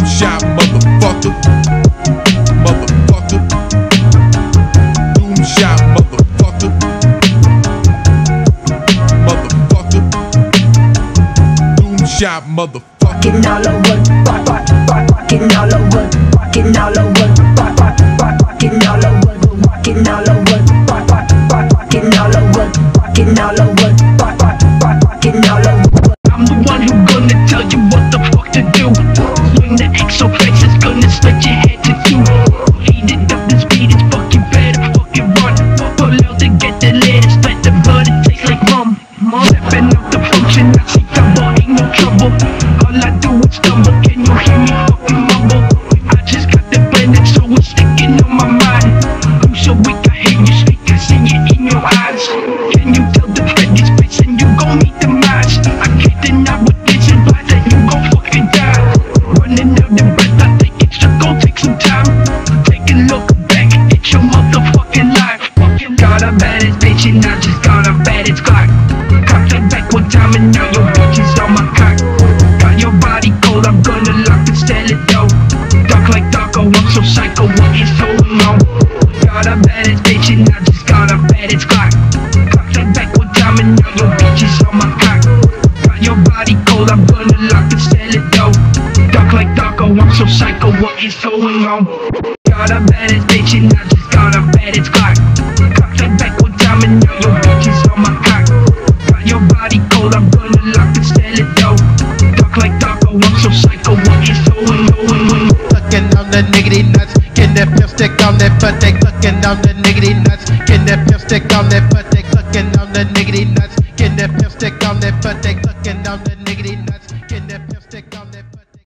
Doomshop, motherfucker. Motherfucker. Doomshop, motherfucker. Motherfucker. Doomshop, motherfucker. Rockin' all over, rock, rock, rock, rockin' all over, rockin' all over, rock, rock, rock, rockin' all over, rockin' all over, rock, rock, rock, rockin' all over, rockin' all over, rock, rock, rock, rockin' all over. I'm the one who gonna tell you what the fuck to do. Swing the XO flex, it's gonna split your head to two. Heat it up, this beat is fucking better, fucking run. Pull out to get the latest, let the blood, it tastes like rum. Stepping up the function, I see double, ain't no trouble. All I do is stumble, can you hear me fucking mumble? I just got the bandit, so it's sticking on my mind. I'm so weak, I hear you speak, I see it in your eyes. Can you tell the friendly space and you gon' meet the minds? I can't deny what this implies, that you gon' fucking die. Running out of breath, I think it's just gon' take some time. Take a look back at your motherfucking life. Got a baddest bitch and I just got a baddest clock. Cocked her back one time and now your bitch is on my cock. Your body cold, I'm gonna lock and sell it though. Dark like Darko, I'm so psycho, what is so long? Got a baddest bitch and I just got a baddest clock. Clock that back with diamond, now your bitch is on my cock. Got your body cold, I'm gonna lock and sell it though. Dark like Darko, I'm so psycho, what is so long? Got a baddest bitch and I just got a baddest clock. Clock that back with diamond, now your bitch is on my cock. Got your body cold, I'm gonna lock and sell it though. Like Darko, I'm so psycho, what is going on? Sucking on the niggity nuts, getting that pimp stick on that butt. They sucking on the niggity nuts, getting that pimp stick on that butt. They sucking on the niggity nuts, getting that pimp stick on that butt. They sucking on the